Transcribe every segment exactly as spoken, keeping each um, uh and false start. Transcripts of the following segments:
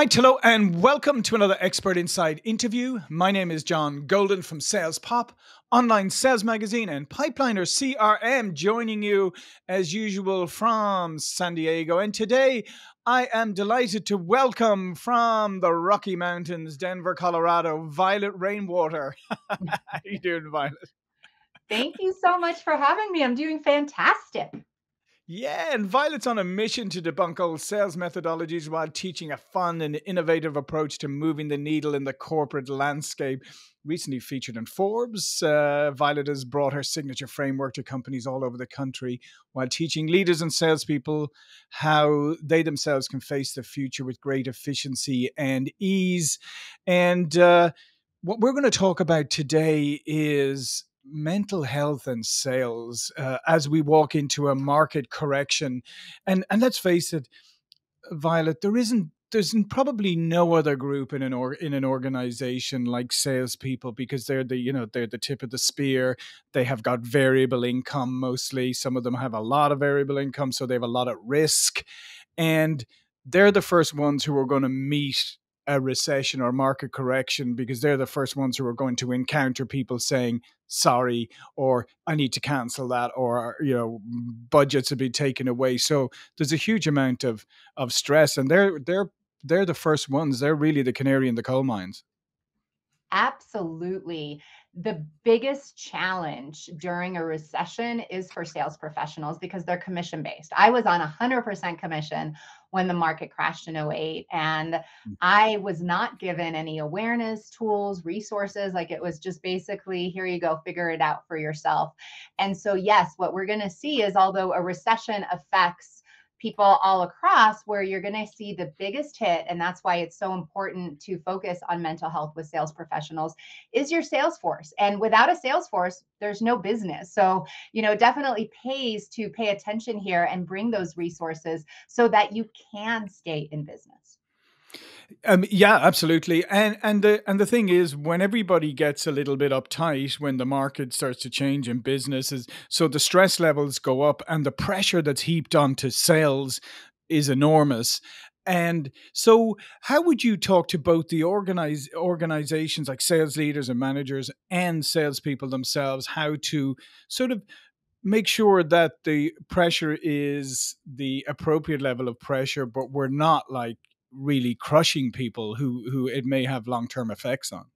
right, hello, and welcome to another Expert Inside interview. My name is John Golden from Sales Pop, online sales magazine, and Pipeliner C R M, joining you as usual from San Diego. And today, I am delighted to welcome from the Rocky Mountains, Denver, Colorado, Violet Rainwater. How are you doing, Violet? Thank you so much for having me. I'm doing fantastic. Yeah, and Violet's on a mission to debunk old sales methodologies while teaching a fun and innovative approach to moving the needle in the corporate landscape. Recently featured in Forbes, uh, Violet has brought her signature framework to companies all over the country while teaching leaders and salespeople how they themselves can face the future with great efficiency and ease. And uh, what we're going to talk about today is mental health and sales uh, as we walk into a market correction. And and let's face it, Violet, there isn't there's probably no other group in an or, in an organization like salespeople, because they're the you know they're the tip of the spear. They have got variable income mostly. Some of them have a lot of variable income, so they have a lot at risk, and they're the first ones who are going to meet a recession or market correction, because they're the first ones who are going to encounter people saying, sorry, or I need to cancel that, or, you know, budgets have been taken away. So there's a huge amount of, of stress, and they're, they're, they're the first ones. They're really the canary in the coal mines. Absolutely. The biggest challenge during a recession is for sales professionals, because they're commission based. I was on one hundred percent commission when the market crashed in oh eight, and I was not given any awareness, tools, resources. Like, it was just basically, here you go, figure it out for yourself. And so, yes, what we're going to see is, although a recession affects people all across, where you're going to see the biggest hit, and that's why it's so important to focus on mental health with sales professionals, is your sales force. And without a sales force, there's no business. So, you know, definitely pays to pay attention here and bring those resources so that you can stay in business. Um, yeah, absolutely. And and the and the thing is, when everybody gets a little bit uptight, when the market starts to change in businesses, so the stress levels go up, and the pressure that's heaped onto sales is enormous. And so how would you talk to both the organize, organizations like sales leaders and managers and salespeople themselves, how to sort of make sure that the pressure is the appropriate level of pressure, but we're not like really crushing people who who it may have long-term effects on?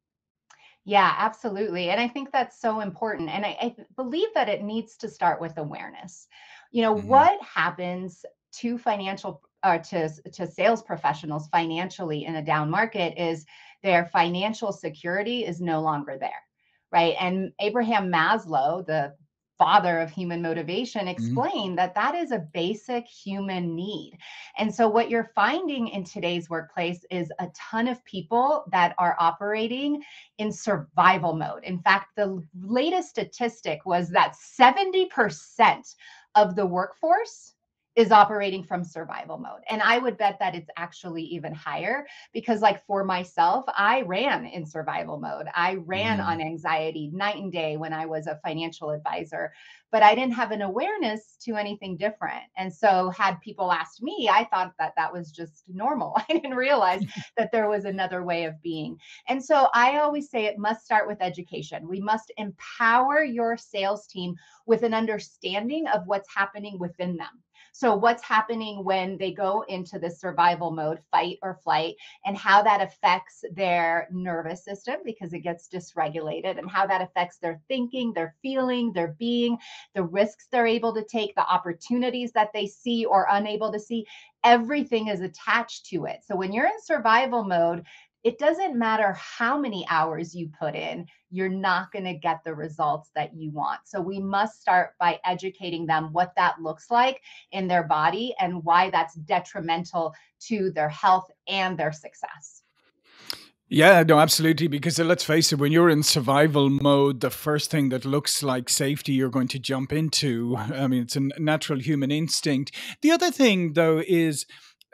Yeah, absolutely. And I think that's so important. And I, I believe that it needs to start with awareness. You know, mm-hmm. what happens to financial or to, to sales professionals financially in a down market is their financial security is no longer there, right? And Abraham Maslow, the father of human motivation, explained mm-hmm. that that is a basic human need. And so what you're finding in today's workplace is a ton of people that are operating in survival mode. In fact, the latest statistic was that seventy percent of the workforce is operating from survival mode. And I would bet that it's actually even higher, because like for myself, I ran in survival mode. I ran mm-hmm. on anxiety night and day when I was a financial advisor, but I didn't have an awareness to anything different. And so had people asked me, I thought that that was just normal. I didn't realize that there was another way of being. And so I always say it must start with education. We must empower your sales team with an understanding of what's happening within them. So what's happening when they go into the survival mode, fight or flight, and how that affects their nervous system, because it gets dysregulated, and how that affects their thinking, their feeling, their being, the risks they're able to take, the opportunities that they see or unable to see. Everything is attached to it. So when you're in survival mode, it doesn't matter how many hours you put in, you're not going to get the results that you want. So we must start by educating them what that looks like in their body and why that's detrimental to their health and their success. Yeah, no, absolutely. Because let's face it, when you're in survival mode, the first thing that looks like safety, you're going to jump into. I mean, it's a natural human instinct. The other thing, though, is,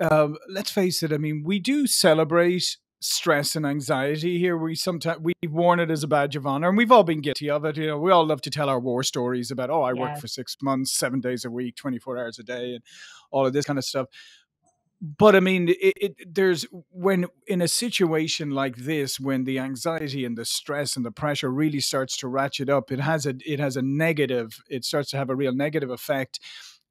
uh, let's face it, I mean, we do celebrate stress and anxiety here. We sometimes we've worn it as a badge of honor, and we've all been guilty of it. You know, we all love to tell our war stories about, oh, I yes. worked for six months, seven days a week, twenty-four hours a day, and all of this kind of stuff. But I mean, it, it, there's when in a situation like this, when the anxiety and the stress and the pressure really starts to ratchet up, it has a it has a negative. It starts to have a real negative effect.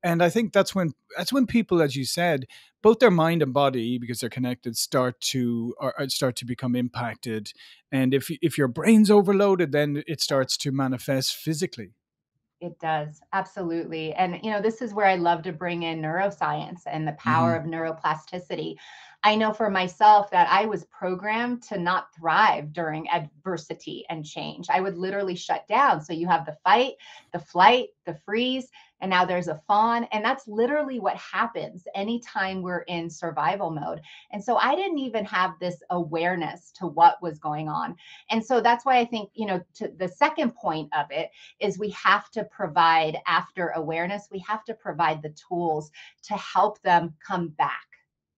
And I think that's when that's when people, as you said, both their mind and body, because they're connected, start to or start to become impacted. And if if your brain's overloaded, then it starts to manifest physically. It does. Absolutely. And, you know, this is where I love to bring in neuroscience and the power mm-hmm. of neuroplasticity. I know for myself that I was programmed to not thrive during adversity and change. I would literally shut down. So you have the fight, the flight, the freeze, and now there's a fawn. And that's literally what happens anytime we're in survival mode. And so I didn't even have this awareness to what was going on. And so that's why I think, you know, to the second point of it is we have to provide after awareness, we have to provide the tools to help them come back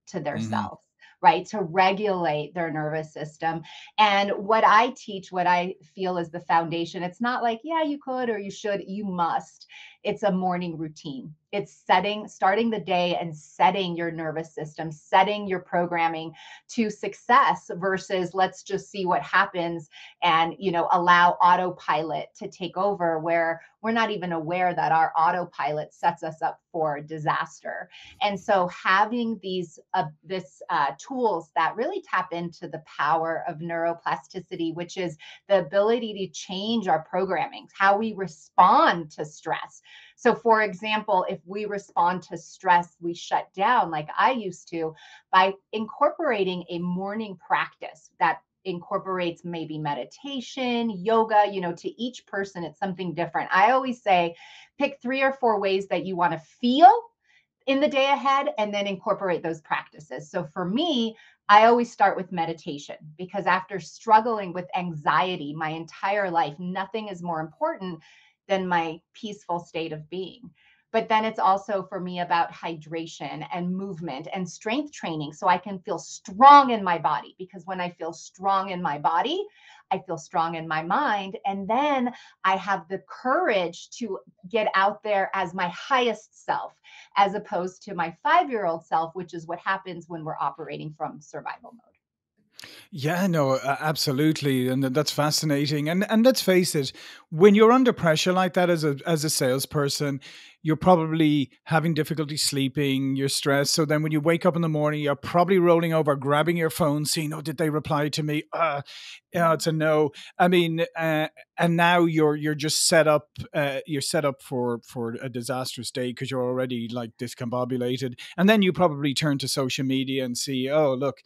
to their mm-hmm. self, right? To regulate their nervous system. And what I teach, what I feel is the foundation, it's not like, yeah, you could, or you should, you must. It's a morning routine. It's setting, starting the day and setting your nervous system, setting your programming to success versus let's just see what happens and, you know, allow autopilot to take over where we're not even aware that our autopilot sets us up for disaster. And so having these uh, this uh, tools that really tap into the power of neuroplasticity, which is the ability to change our programming, how we respond to stress. So for example, if we respond to stress, we shut down like I used to by incorporating a morning practice that incorporates maybe meditation, yoga, you know, to each person, it's something different. I always say, pick three or four ways that you want to feel in the day ahead and then incorporate those practices. So for me, I always start with meditation because after struggling with anxiety my entire life, nothing is more important than my peaceful state of being. But then it's also for me about hydration and movement and strength training so I can feel strong in my body, because when I feel strong in my body, I feel strong in my mind. And then I have the courage to get out there as my highest self, as opposed to my five-year-old self, which is what happens when we're operating from survival mode. Yeah, no, absolutely. And that's fascinating. And and let's face it, when you're under pressure like that as a as a salesperson, you're probably having difficulty sleeping, you're stressed. So then when you wake up in the morning, you're probably rolling over, grabbing your phone, seeing, oh, did they reply to me? Uh, yeah, it's a no. I mean, uh, and now you're you're just set up, uh, you're set up for, for a disastrous day because you're already like discombobulated. And then you probably turn to social media and see, oh, look,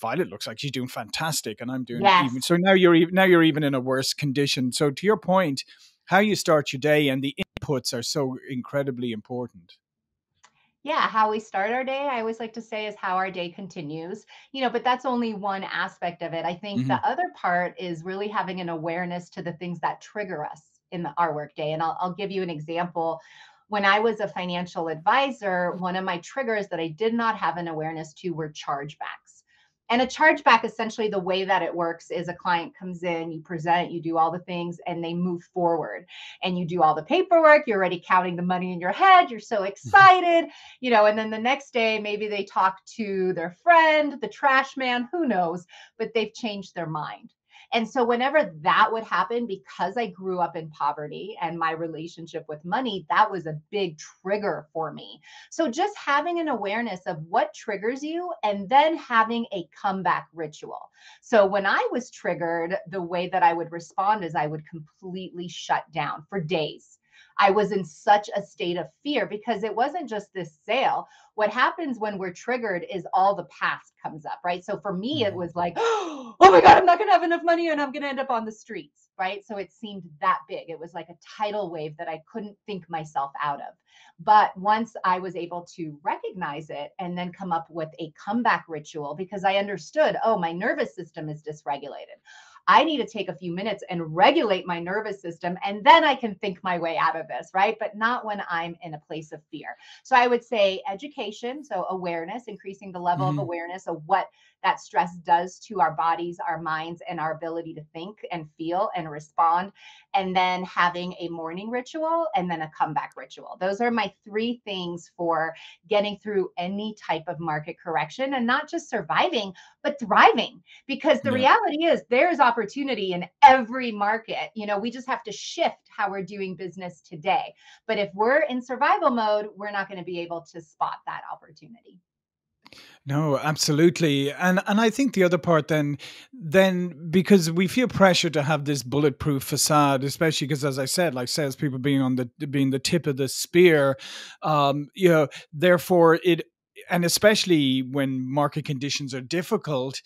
Violet looks like she's doing fantastic and I'm doing yes. even. So now you're even, now you're even in a worse condition. So to your point, how you start your day and the inputs are so incredibly important. Yeah, how we start our day, I always like to say, is how our day continues, you know, but that's only one aspect of it. I think mm-hmm. the other part is really having an awareness to the things that trigger us in the, our work day. And I'll, I'll give you an example. When I was a financial advisor, one of my triggers that I did not have an awareness to were chargebacks. And a chargeback, essentially the way that it works is a client comes in, you present, you do all the things and they move forward and you do all the paperwork. You're already counting the money in your head. You're so excited, you know, and then the next day, maybe they talk to their friend, the trash man, who knows, but they've changed their mind. And so whenever that would happen, because I grew up in poverty and my relationship with money, that was a big trigger for me. So just having an awareness of what triggers you and then having a comeback ritual. So when I was triggered, the way that I would respond is I would completely shut down for days. I was in such a state of fear because it wasn't just this sale. What happens when we're triggered is all the past comes up, right? So for me, it was like, oh my God, I'm not going to have enough money and I'm going to end up on the streets, right? So it seemed that big. It was like a tidal wave that I couldn't think myself out of. But once I was able to recognize it and then come up with a comeback ritual, because I understood, oh, my nervous system is dysregulated. I need to take a few minutes and regulate my nervous system, and then I can think my way out of this, right? But not when I'm in a place of fear. So I would say education, so awareness, increasing the level mm-hmm. of awareness of what that stress does to our bodies, our minds, and our ability to think and feel and respond. And then having a morning ritual and then a comeback ritual. Those are my three things for getting through any type of market correction, and not just surviving, but thriving. Because the yeah. reality is there's opportunity in every market. You know, we just have to shift how we're doing business today. But if we're in survival mode, we're not going to be able to spot that opportunity. No, absolutely. And and I think the other part then, then because we feel pressure to have this bulletproof facade, especially because, as I said, like salespeople being on the being the tip of the spear, um, you know, therefore it, and especially when market conditions are difficult,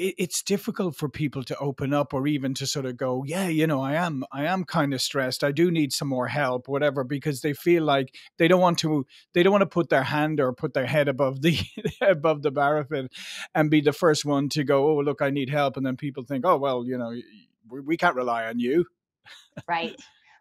it's difficult for people to open up or even to sort of go, yeah, you know, I am, I am kind of stressed. I do need some more help, whatever, because they feel like they don't want to, they don't want to put their hand or put their head above the, above the parapet and be the first one to go, oh, look, I need help. And then people think, oh, well, you know, we, we can't rely on you. Right.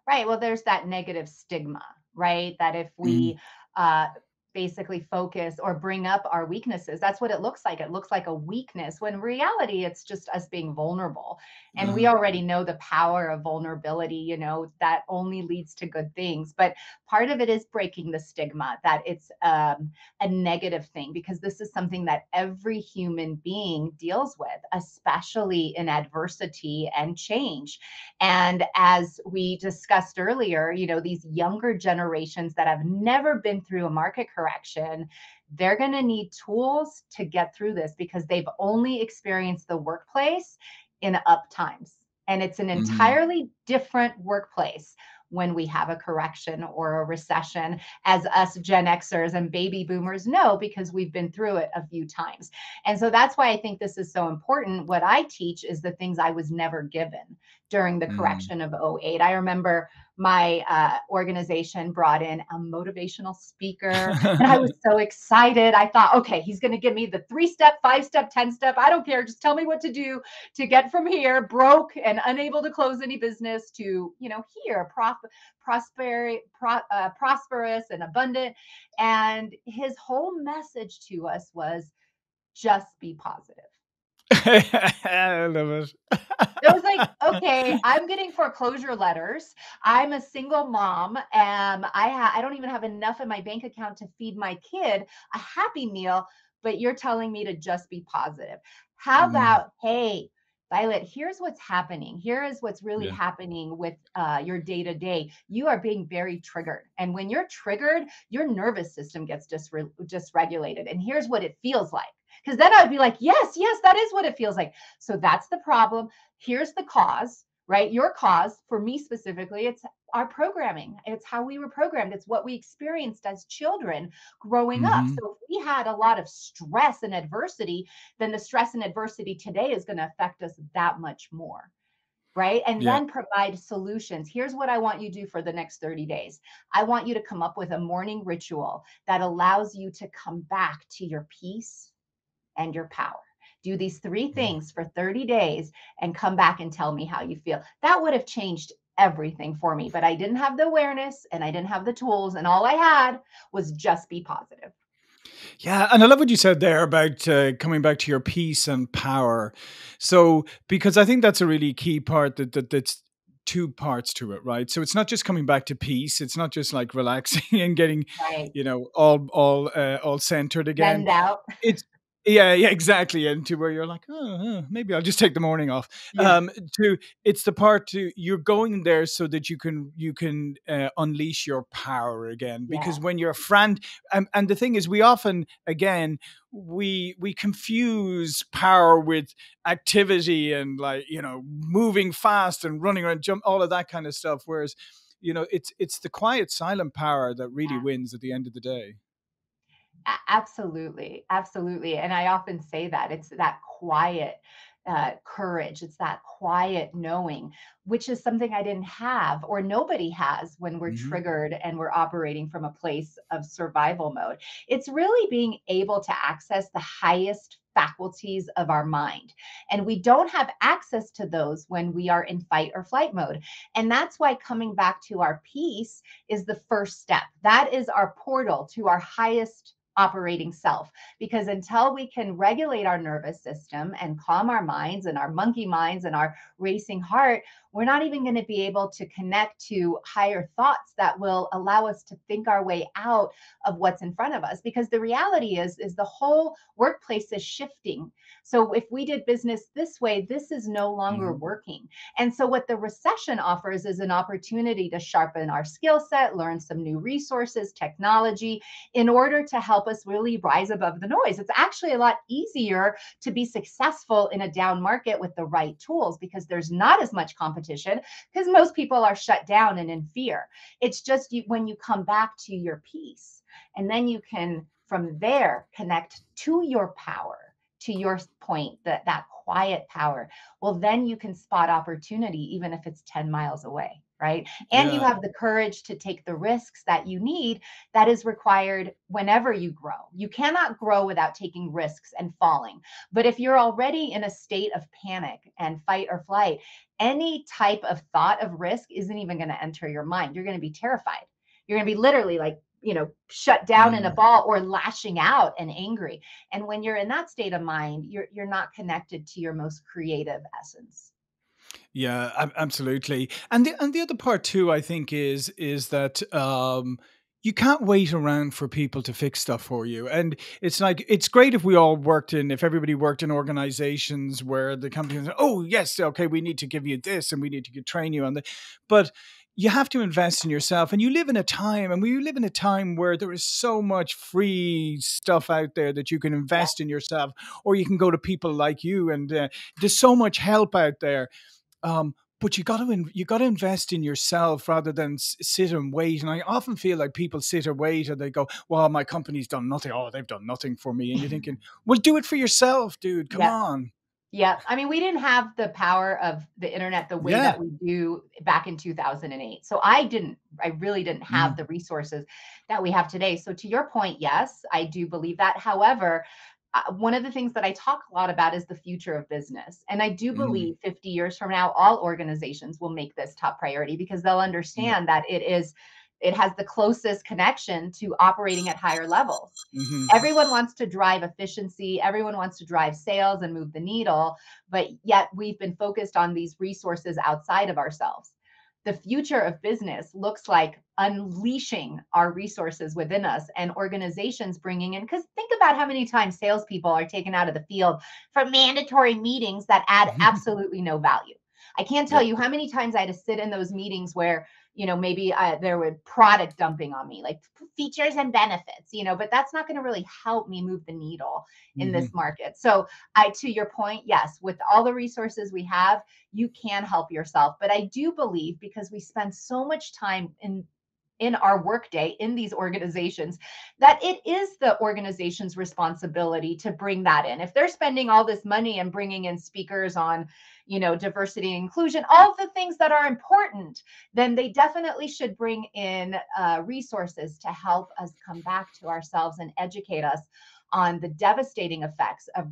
Right. Well, there's that negative stigma, right? That if we, mm. uh, basically focus or bring up our weaknesses. That's what it looks like. It looks like a weakness, when in reality, it's just us being vulnerable. And mm. we already know the power of vulnerability, you know, that only leads to good things. But part of it is breaking the stigma that it's um, a negative thing, because this is something that every human being deals with, especially in adversity and change. And as we discussed earlier, you know, these younger generations that have never been through a market correction, Correction, they're going to need tools to get through this, because they've only experienced the workplace in up times. And it's an entirely mm. different workplace when we have a correction or a recession, as us Gen Xers and baby boomers know, because we've been through it a few times. And so that's why I think this is so important. What I teach is the things I was never given during the mm. correction of oh eight. I remember my uh, organization brought in a motivational speaker and I was so excited. I thought, okay, he's going to give me the three-step, five-step, ten-step. I don't care. Just tell me what to do to get from here, broke and unable to close any business, to, you know, here, prof prosper, pro uh, prosperous and abundant. And his whole message to us was just be positive. I love it. It was like, okay, I'm getting foreclosure letters. I'm a single mom. Um, I ha I don't even have enough in my bank account to feed my kid a happy meal, but you're telling me to just be positive. How mm. about, hey, Violet, here's what's happening. Here is what's really yeah. happening with uh, your day-to-day. You are being very triggered. And when you're triggered, your nervous system gets disre dysregulated. And here's what it feels like. Because then I would be like, yes, yes, that is what it feels like. So that's the problem. Here's the cause, right? Your cause, for me specifically, it's our programming. It's how we were programmed. It's what we experienced as children growing mm-hmm. up. So if we had a lot of stress and adversity, then the stress and adversity today is going to affect us that much more. Right? And yeah. then provide solutions. Here's what I want you to do for the next thirty days. I want you to come up with a morning ritual that allows you to come back to your peace and your power. Do these three things for thirty days and come back and tell me how you feel. That would have changed everything for me, but I didn't have the awareness and I didn't have the tools, and all I had was just be positive. Yeah. And I love what you said there about uh, coming back to your peace and power. So, because I think that's a really key part, that, that that's two parts to it, right? So it's not just coming back to peace. It's not just like relaxing and getting, right. you know, all, all, uh, all centered again. Bend out. It's, Yeah, yeah, exactly. And to where you're like, oh, maybe I'll just take the morning off. Yeah. Um, to it's the part to you're going there so that you can you can uh, unleash your power again. Because yeah. when you're frantic, and, and the thing is, we often again we we confuse power with activity and, like, you know, moving fast and running around, jump, all of that kind of stuff. Whereas, you know, it's it's the quiet, silent power that really yeah. wins at the end of the day. Absolutely. Absolutely. And I often say that it's that quiet uh, courage. It's that quiet knowing, which is something I didn't have, or nobody has, when we're mm-hmm. triggered and we're operating from a place of survival mode. It's really being able to access the highest faculties of our mind. And we don't have access to those when we are in fight or flight mode. And that's why coming back to our peace is the first step. That is our portal to our highest operating self, because until we can regulate our nervous system and calm our minds and our monkey minds and our racing heart, we're not even going to be able to connect to higher thoughts that will allow us to think our way out of what's in front of us. Because the reality is, is the whole workplace is shifting. So if we did business this way, this is no longer mm-hmm. working. And so what the recession offers is an opportunity to sharpen our skill set, learn some new resources, technology, in order to help us really rise above the noise. It's actually a lot easier to be successful in a down market with the right tools, because there's not as much competition. Because most people are shut down and in fear. It's just you, when you come back to your peace, and then you can, from there, connect to your power, to your point, that, that quiet power. Well, then you can spot opportunity, even if it's ten miles away, right? And yeah. you have the courage to take the risks that you need, that is required whenever you grow. You cannot grow without taking risks and falling. But if you're already in a state of panic and fight or flight, any type of thought of risk isn't even going to enter your mind. You're going to be terrified. You're going to be literally like, you know, shut down mm. in a ball, or lashing out and angry. And when you're in that state of mind, you're you're not connected to your most creative essence. Yeah, absolutely. And the, and the other part too, I think, is is that um, you can't wait around for people to fix stuff for you. And it's like, it's great if we all worked in, if everybody worked in organizations where the company was, oh yes, okay, we need to give you this and we need to train you on that. But you have to invest in yourself, and you live in a time, and we live in a time where there is so much free stuff out there that you can invest in yourself, or you can go to people like you, and uh, there's so much help out there. Um, but you got to you got to invest in yourself rather than s sit and wait. And I often feel like people sit and wait, or they go, "Well, my company's done nothing. Oh, they've done nothing for me." And you're thinking, "Well, do it for yourself, dude. Come yeah. on." Yeah. I mean, we didn't have the power of the internet the way yeah. that we do back in two thousand eight. So I didn't, I really didn't have mm. the resources that we have today. So to your point, yes, I do believe that. However, uh, one of the things that I talk a lot about is the future of business. And I do believe mm. fifty years from now, all organizations will make this top priority, because they'll understand mm. that it is it has the closest connection to operating at higher levels. Mm-hmm. Everyone wants to drive efficiency. Everyone wants to drive sales and move the needle, but yet we've been focused on these resources outside of ourselves. The future of business looks like unleashing our resources within us, and organizations bringing in, because think about how many times salespeople are taken out of the field for mandatory meetings that add mm-hmm. absolutely no value. I can't tell yeah. you how many times I had to sit in those meetings where, you know, maybe I, there were product dumping on me, like features and benefits, you know, but that's not going to really help me move the needle in mm-hmm. this market. So I, to your point, yes, with all the resources we have, you can help yourself. But I do believe, because we spend so much time in in our workday in these organizations, that it is the organization's responsibility to bring that in. If they're spending all this money and bringing in speakers on, you know, diversity and inclusion, all the things that are important, then they definitely should bring in uh, resources to help us come back to ourselves and educate us on the devastating effects of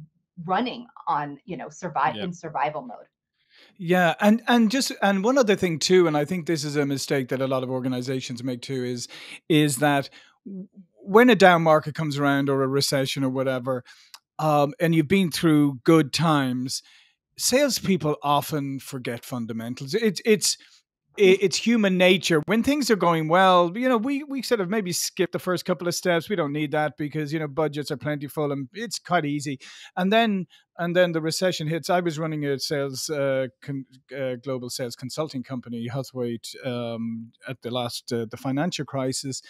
running on, you know, survive yeah. in survival mode. Yeah. And, and just, and one other thing too, and I think this is a mistake that a lot of organizations make too, is, is that when a down market comes around, or a recession or whatever, um, and you've been through good times, salespeople often forget fundamentals. It's, it's, It's human nature. When things are going well, you know, we, we sort of maybe skip the first couple of steps. We don't need that because, you know, budgets are plentiful and it's quite easy. And then, and then the recession hits. I was running a sales, uh, con, uh, global sales consulting company, Huthwaite, um, at the last, uh, the financial crisis.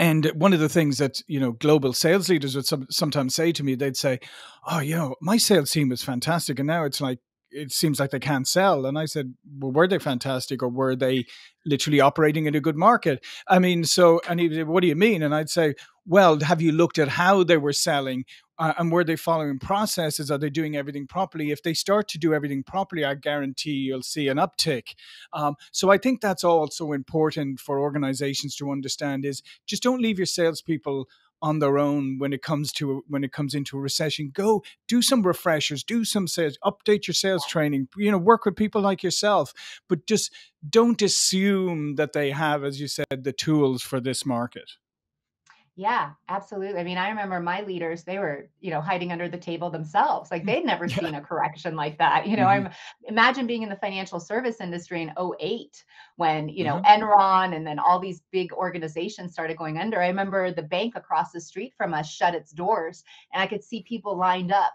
And one of the things that, you know, global sales leaders would some, sometimes say to me, they'd say, oh, you know, my sales team was fantastic. And now it's like, it seems like they can't sell. And I said, well, were they fantastic, or were they literally operating in a good market? I mean, so, and he said, what do you mean? And I'd say, well, have you looked at how they were selling? Uh, and were they following processes? Are they doing everything properly? If they start to do everything properly, I guarantee you'll see an uptick. Um, so I think that's also important for organizations to understand is just don't leave your salespeople on their own when it comes to when it comes into a recession. Go do some refreshers, do some sales, update your sales training. You know, work with people like yourself, but just don't assume that they have, as you said, the tools for this market. Yeah, absolutely. I mean, I remember my leaders, they were, you know, hiding under the table themselves. Like they'd never yeah. seen a correction like that. You know, mm-hmm. I'm imagine being in the financial service industry in oh eight when, you know, mm-hmm. Enron and then all these big organizations started going under. I remember the bank across the street from us shut its doors and I could see people lined up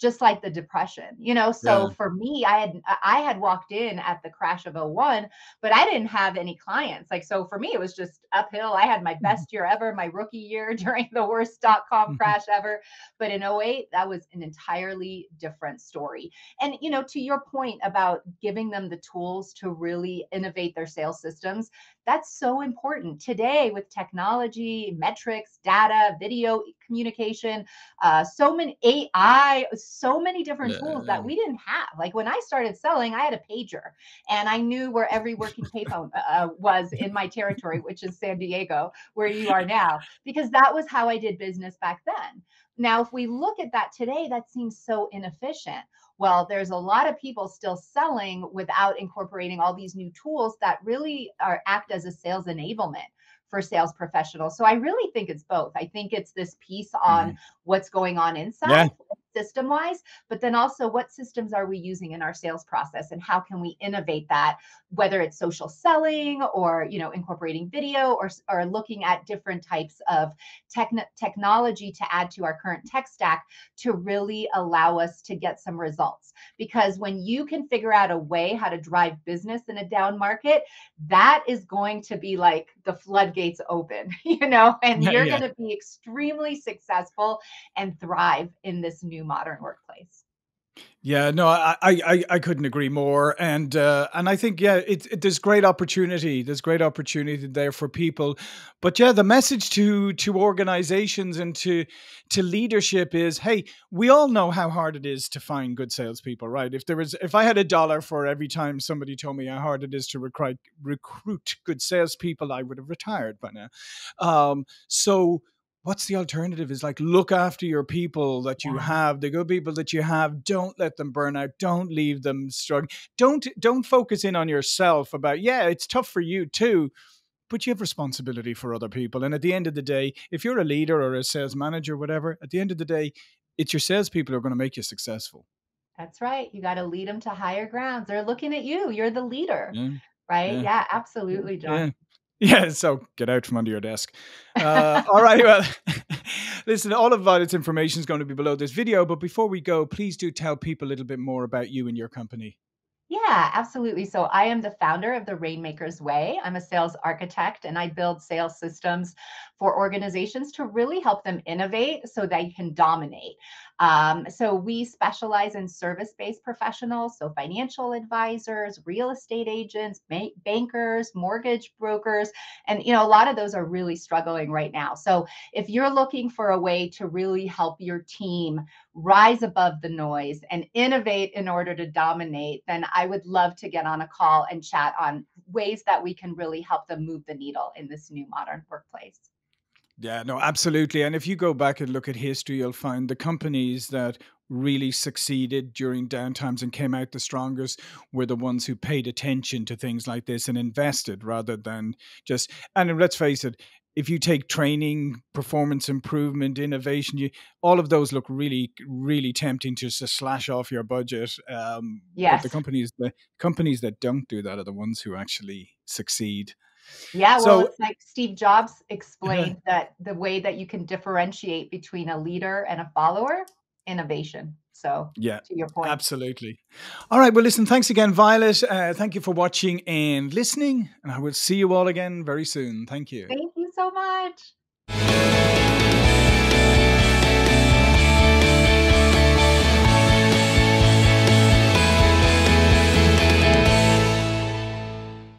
just like the depression, you know? So yeah. for me, I had, I had walked in at the crash of oh one, but I didn't have any clients. Like, so for me, it was just uphill. I had my best year ever, my rookie year during the worst dot-com crash ever. But in oh eight, that was an entirely different story. And, you know, to your point about giving them the tools to really innovate their sales systems, that's so important today with technology, metrics, data, video, communication, uh, so many A I, so many different yeah. tools that we didn't have. Like when I started selling, I had a pager and I knew where every working payphone uh, was in my territory, which is San Diego, where you are now, because that was how I did business back then. Now, if we look at that today, that seems so inefficient. Well, there's a lot of people still selling without incorporating all these new tools that really are act as a sales enablement for sales professionals. So I really think it's both. I think it's this piece on mm. what's going on inside yeah. system wise, but then also what systems are we using in our sales process and how can we innovate that, whether it's social selling or, you know, incorporating video or, or looking at different types of techn- technology to add to our current tech stack to really allow us to get some results. Because when you can figure out a way how to drive business in a down market, that is going to be like the floodgates open, you know, and you're yeah. going to be extremely successful and thrive in this new modern workplace. Yeah, no, I, I, I couldn't agree more. And uh, and I think, yeah, it, it, there's great opportunity. There's great opportunity there for people. But yeah, the message to to organizations and to to leadership is, hey, we all know how hard it is to find good salespeople, right? If there was, if I had a dollar for every time somebody told me how hard it is to recruit, recruit good salespeople, I would have retired by now. Um, so what's the alternative is like, look after your people that you have, the good people that you have. Don't let them burn out. Don't leave them struggling. Don't, don't focus in on yourself about, yeah, it's tough for you too, but you have responsibility for other people. And at the end of the day, if you're a leader or a sales manager, whatever, at the end of the day, it's your salespeople who are going to make you successful. That's right. You got to lead them to higher grounds. They're looking at you. You're the leader, yeah. right? Yeah. yeah, absolutely, John. Yeah. Yeah, so get out from under your desk. Uh, all right, well, listen, all of Violet's information is going to be below this video. But before we go, please do tell people a little bit more about you and your company. Yeah, absolutely. So I am the founder of the Rainmakers Way. I'm a sales architect and I build sales systems for organizations to really help them innovate so they can dominate. Um, so we specialize in service-based professionals, so financial advisors, real estate agents, bank bankers, mortgage brokers, and you know a lot of those are really struggling right now. So if you're looking for a way to really help your team rise above the noise and innovate in order to dominate, then I would love to get on a call and chat on ways that we can really help them move the needle in this new modern workplace. Yeah, no, absolutely. And if you go back and look at history, you'll find the companies that really succeeded during downtimes and came out the strongest were the ones who paid attention to things like this and invested rather than just, and let's face it, if you take training, performance improvement, innovation, you, all of those look really, really tempting to just slash off your budget. Um, yes. But the companies, the companies that don't do that are the ones who actually succeed. Yeah, well, so, it's like Steve Jobs explained yeah. that the way that you can differentiate between a leader and a follower, innovation. So yeah, to your point. Absolutely. All right. Well, listen, thanks again, Violet. Uh, thank you for watching and listening. And I will see you all again very soon. Thank you. Thank you so much.